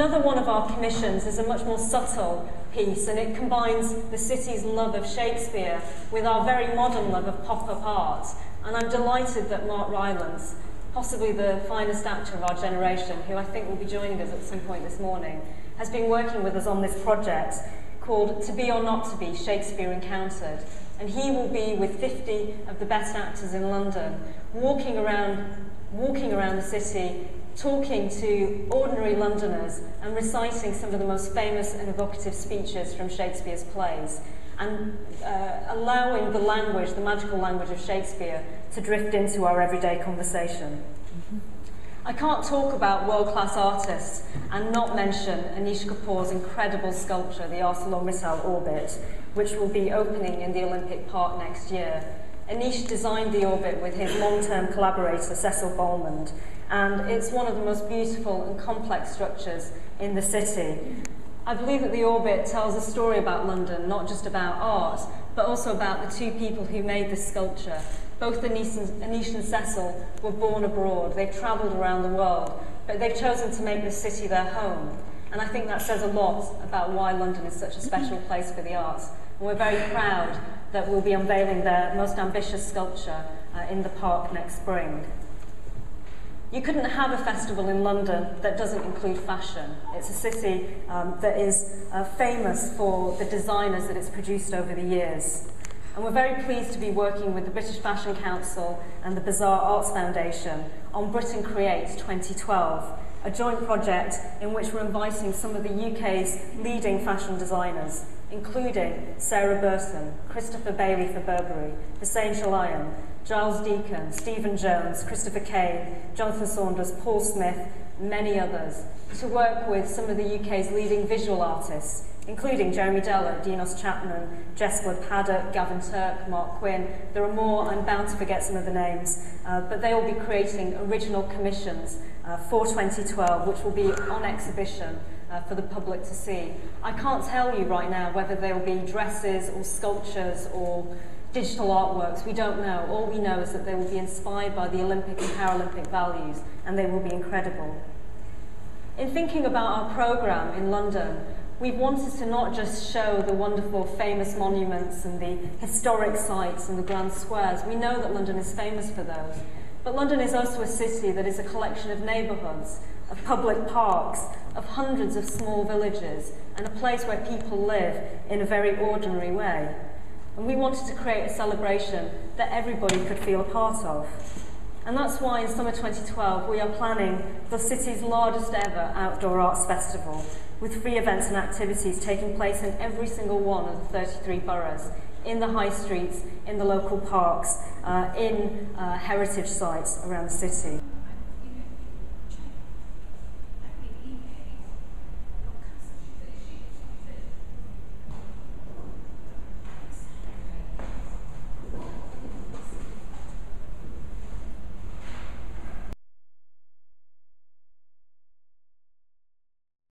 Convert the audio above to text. Another one of our commissions is a much more subtle piece, and it combines the city's love of Shakespeare with our very modern love of pop-up art. And I'm delighted that Mark Rylance, possibly the finest actor of our generation, who I think will be joining us at some point this morning, has been working with us on this project called To Be or Not to Be: Shakespeare Encountered. And he will be with 50 of the best actors in London, walking around the city, talking to ordinary Londoners and reciting some of the most famous and evocative speeches from Shakespeare's plays, and allowing the language, the magical language of Shakespeare, to drift into our everyday conversation. I can't talk about world-class artists and not mention Anish Kapoor's incredible sculpture, the ArcelorMittal Orbit, which will be opening in the Olympic Park next year. Anish designed the orbit with his long-term collaborator, Cecil Balmond, and it's one of the most beautiful and complex structures in the city. I believe that the orbit tells a story about London, not just about art, but also about the two people who made this sculpture. Both Anish and Cecil were born abroad. They've travelled around the world, but they've chosen to make this city their home. And I think that says a lot about why London is such a special place for the arts. And we're very proud that we'll be unveiling their most ambitious sculpture in the park next spring. You couldn't have a festival in London that doesn't include fashion. It's a city that is famous for the designers that it's produced over the years. And we're very pleased to be working with the British Fashion Council and the Bazaar Arts Foundation on Britain Creates 2012, a joint project in which we're inviting some of the UK's leading fashion designers, including Sarah Burson, Christopher Bailey for Burberry, Hussein Chalayan, Giles Deacon, Stephen Jones, Christopher Kane, Jonathan Saunders, Paul Smith, and many others, to work with some of the UK's leading visual artists, including Jeremy Deller, Dinos Chapman, Jesper Paddock, Gavin Turk, Mark Quinn. There are more, I'm bound to forget some of the names, but they will be creating original commissions for 2012, which will be on exhibition for the public to see. I can't tell you right now whether there will be dresses or sculptures or digital artworks. We don't know. All we know is that they will be inspired by the Olympic and Paralympic values, and they will be incredible. In thinking about our programme in London, we've wanted to not just show the wonderful famous monuments and the historic sites and the grand squares. We know that London is famous for those, but London is also a city that is a collection of neighbourhoods, of public parks, of hundreds of small villages, and a place where people live in a very ordinary way. And we wanted to create a celebration that everybody could feel a part of. And that's why in summer 2012 we are planning the city's largest ever outdoor arts festival, with free events and activities taking place in every single one of the 33 boroughs, in the high streets, in the local parks, in heritage sites around the city.